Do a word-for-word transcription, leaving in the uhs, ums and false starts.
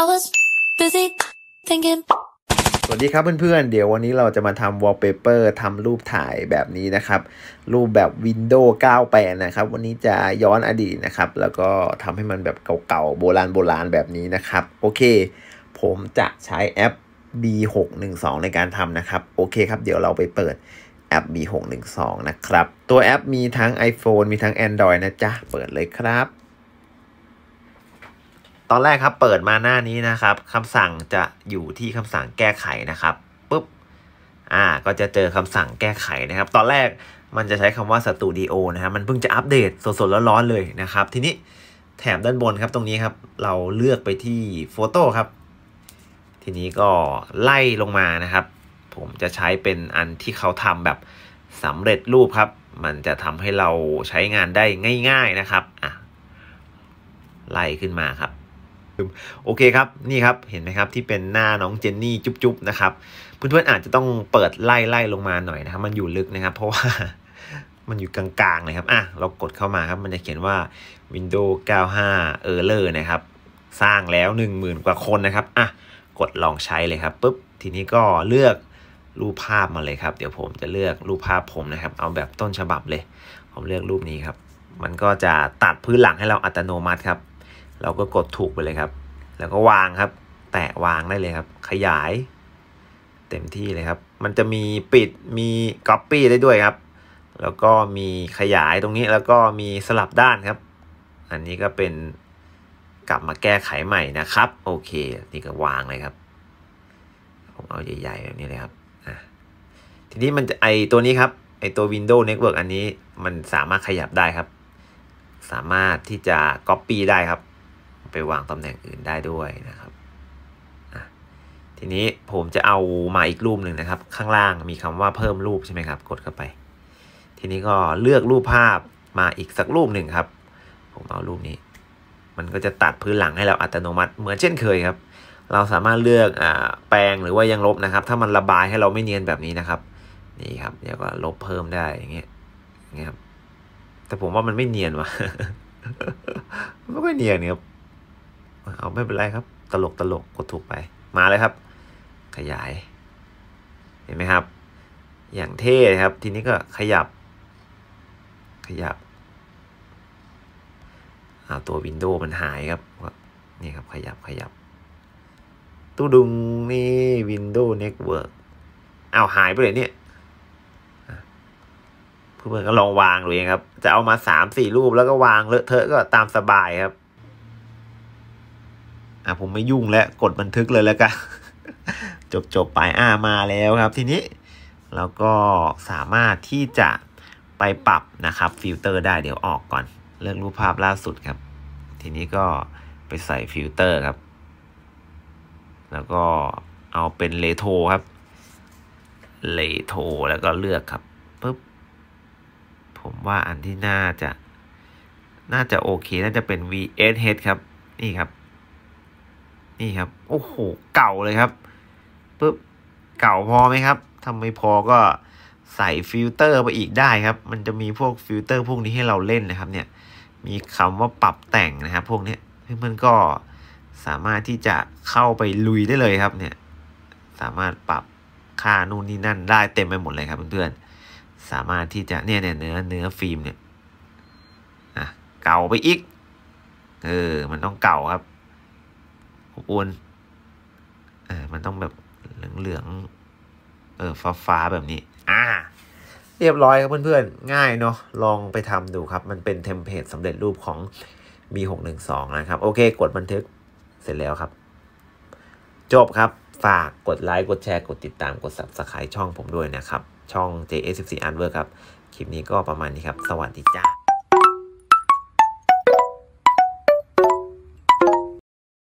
I was busy thinking. สวัสดีครับเพื่อนๆ เดี๋ยววันนี้เราจะมาทำ wallpaper ทำรูปถ่ายแบบนี้นะครับรูปแบบ Windows เก้าสิบแปดนะครับวันนี้จะย้อนอดีตนะครับแล้วก็ทำให้มันแบบเก่าๆโบราณโบราณแบบนี้นะครับโอเคผมจะใช้แอป บี หกหนึ่งสอง ในการทำนะครับโอเคครับเดี๋ยวเราไปเปิดแอป บี หกหนึ่งสอง นะครับตัวแอปมีทั้ง iPhone มีทั้ง Android นะจ๊ะเปิดเลยครับตอนแรกครับเปิดมาหน้านี้นะครับคำสั่งจะอยู่ที่คำสั่งแก้ไขนะครับปุ๊บอ่าก็จะเจอคำสั่งแก้ไขนะครับตอนแรกมันจะใช้คำว่าสตูดิโอนะครับมันเพิ่งจะอัปเดตสดๆร้อนๆเลยนะครับทีนี้แถบด้านบนครับตรงนี้ครับเราเลือกไปที่โฟโต้ครับทีนี้ก็ไล่ลงมานะครับผมจะใช้เป็นอันที่เขาทำแบบสำเร็จรูปครับมันจะทำให้เราใช้งานได้ง่ายๆนะครับอ่ะไล่ขึ้นมาครับโอเคครับนี่ครับเห็นไหมครับที่เป็นหน้าน้องเจนนี่จุ๊บๆนะครับเพื่อนๆอาจจะต้องเปิดไล่ไล่ลงมาหน่อยนะครับมันอยู่ลึกนะครับเพราะว่ามันอยู่กลางๆนะครับอ่ะเรากดเข้ามาครับมันจะเขียนว่า Windows เก้าสิบห้า Error นะครับสร้างแล้ว หนึ่งหมื่น กว่าคนนะครับอ่ะกดลองใช้เลยครับปุ๊บทีนี้ก็เลือกรูปภาพมาเลยครับเดี๋ยวผมจะเลือกรูปภาพผมนะครับเอาแบบต้นฉบับเลยผมเลือกรูปนี้ครับมันก็จะตัดพื้นหลังให้เราอัตโนมัติครับเราก็กดถูกไปเลยครับแล้วก็วางครับแตะวางได้เลยครับขยายเต็มที่เลยครับมันจะมีปิดมี Copy ได้ด้วยครับแล้วก็มีขยายตรงนี้แล้วก็มีสลับด้านครับอันนี้ก็เป็นกลับมาแก้ไขใหม่นะครับโอเคนี่ก็วางเลยครับผมเอาใหญ่ๆแบบนี้เลยครับอ่ะทีนี้มันไอตัวนี้ครับไอตัว Windows Network อันนี้มันสามารถขยับได้ครับสามารถที่จะ Copy ได้ครับไปวางตำแหน่งอื่นได้ด้วยนะครับทีนี้ผมจะเอามาอีกรูปหนึ่งนะครับข้างล่างมีคำว่าเพิ่มรูปใช่ไหมครับกดเข้าไปทีนี้ก็เลือกรูปภาพมาอีกสักรูปหนึ่งครับผมเอารูปนี้มันก็จะตัดพื้นหลังให้เราอัตโนมัติเหมือนเช่นเคยครับเราสามารถเลือกอ่าแปลงหรือว่ายังลบนะครับถ้ามันระบายให้เราไม่เนียนแบบนี้นะครับนี่ครับเดี๋ยวก็ลบเพิ่มได้อย่างเงี้ยอย่างเงี้ยครับแต่ผมว่ามันไม่เนียนว่ะไม่ค่อยเนียนครับเอาไม่เป็นไรครับตลกตลกกดถูกไปมาเลยครับขยายเห็นไหมครับอย่างเท่ครับทีนี้ก็ขยับขยับเอาตัว Windows มันหายครับนี่ครับขยับขยับตู้ดุงนี่ Windows Network เอาหายไปเลยเนี่ยเพื่อนๆก็ลองวางดูเองครับจะเอามา สามสี่ รูปแล้วก็วางเลอะเทอะก็ตามสบายครับอ่ะผมไม่ยุ่งแล้วกดบันทึกเลยแล้วกันจบจบไปอ่ามาแล้วครับทีนี้เราก็สามารถที่จะไปปรับนะครับฟิลเตอร์ได้เดี๋ยวออกก่อนเลือกรูปภาพล่าสุดครับทีนี้ก็ไปใส่ฟิลเตอร์ครับแล้วก็เอาเป็นเรโทรครับเรโทรแล้วก็เลือกครับปึ๊บผมว่าอันที่น่าจะน่าจะโอเคน่าจะเป็น วี เอส เอช ครับนี่ครับนี่ครับโอ้โหเก่าเลยครับปึ๊บเก่าพอไหมครับทำไม่พอก็ใส่ฟิลเตอร์ไปอีกได้ครับมันจะมีพวกฟิลเตอร์พวกนี้ให้เราเล่นนะครับเนี่ยมีคำว่าปรับแต่งนะครับพวกนี้เพื่อนๆก็สามารถที่จะเข้าไปลุยได้เลยครับเนี่ยสามารถปรับค่านู่นนี่นั่นได้เต็มไปหมดเลยครับเพื่อนๆสามารถที่จะเนี่ยเนี่ยเนื้อเนื้อฟิล์มเนี่ยอ่ะเก่าไปอีกเออมันต้องเก่าครับอบอุ่นเออมันต้องแบบเหลืองๆเออฟ้าๆแบบนี้อ่าเรียบร้อยครับเพื่อนๆง่ายเนาะลองไปทำดูครับมันเป็นเทมเพลตสำเร็จรูปของ บี หกหนึ่งสอง นะครับโอเคกดบันทึกเสร็จแล้วครับจบครับฝากกดไลค์กดแชร์กดติดตามกด Subscribe ช่องผมด้วยนะครับช่อง เจ เอส สิบสี่ Artworks ครับคลิปนี้ก็ประมาณนี้ครับสวัสดีจ้า